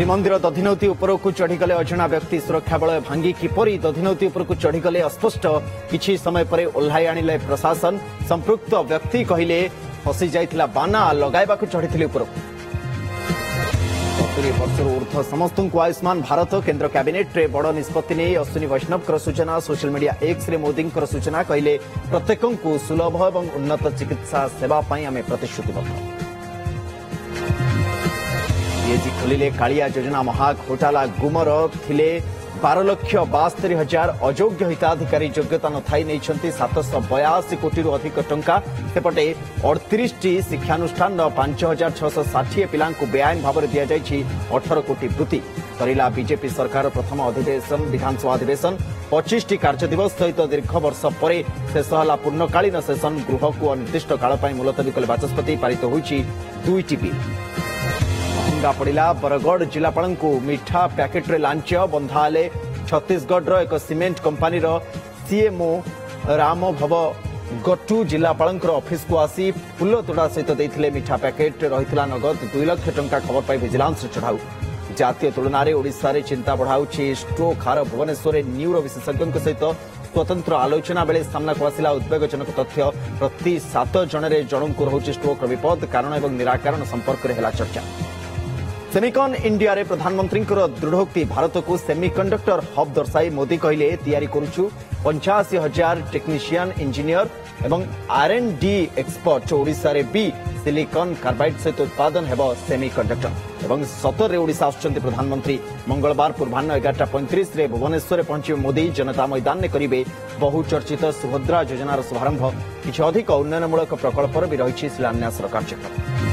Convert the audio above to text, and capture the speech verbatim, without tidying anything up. श्रीमंदिर दधिनौती उपरक चढ़ीगले अजना व्यक्ति। सुरक्षा बल भांगी किपरी दधिनौती उपरक चढ़ीगले अस्पष्ट। किछि समय परे ओल्हाई आनिले प्रशासन। संपृक्त व्यक्ति कहिले फसी जाइथिला बाना लगाइबाकु चढ़ीथिले उपरक। सत्तरी वर्षर ऊर्ध समस्तंकु आयुष्मान भारत। केन्द्र कैबिनेट रे बड़ निष्पत्ति नै अश्विनी वैष्णवकर सूचना। सोशल मीडिया एक्स रे मोदींकर सूचना। कहिले प्रत्येकंकु सुलभ एवं उन्नत चिकित्सा सेवा पई आमे प्रतिश्रुतिबद्ध। एजी खोलिले कालिया योजना महाघोटाला। गुमर थिले बारह लक्ष बास्तरी हजार अयोग्य हिताधिकारी। योग्यता नथाई नैछंती सातश बयासी कोटी रु अधिक टंका। सेपटे अड़तीस टी शिक्षानुष्ठान पांच हजार छःश षाठी पिलांकु बेआईन भाव दि जाइछि अठारह कोटी वृत्ति। सरिला बीजेपी सरकार प्रथम अधिवेशन विधानसभा अधिवेशन। पच्चीस टी कार्यदिवस सहित दीर्घ वर्ष पर शेष है पूर्णकालीन सेसन। गृह को अनिर्दिष्ट काल पई मुलतवी कले बाचस्पति। पारित होइछि दुईटी बिल। महंगा पड़ा बरगड़ जिलापाल को मिठा पैकेट रे लांच। बंधाले छत्तीसगढ़ एक सीमेंट कंपानीर सीएमओ राम भव गट्टू जिलापाल अफिस् को आसी फुलतोड़ा सहित देते मिठा पैकेट। रही नगद दुई लाख टंका। खबर पाई विजिलेंस चढ़ाऊ। जातीय तुलन ओडिशा चिंता बढ़ाऊँ स्ट्रोक हार। भुवनेश्वर न्यूरो विशेषज्ञों सहित स्वतंत्र आलोचना बेले सामना को आसिला उद्वेगजनक तथ्य। प्रति सात जणरे जणंकु रहूची स्ट्रोक विपद। कारण एवं निराकरण संपर्क रे हला चर्चा। सेमिकन इंडिया रे प्रधानमंत्री दृढ़ोक्ति। भारत को सेमिकंडक्टर हब दर्शाई मोदी कहले तैयारी करूछु। पंचाशी हजार टेक्निशियन इंजीनियर एवं R and D expert. Odisha रे बी सिलिकन कार्बाइड सहित उत्पादन हेबो सेमिकंडक्टर। एवं सतर रे ओडिशा आछंती प्रधानमंत्री। मंगलवार पूर्वाह एगारटा पैंतीस रे भुवनेश्वर पहुंचे मोदी। जनता मैदान ने करेंगे बहुचर्चित सुभद्रा योजनार शुभारंभ। किछि अधिक उन्नयनमूलक प्रकल्पर भी रही शिलान्यास कार्यक्रम।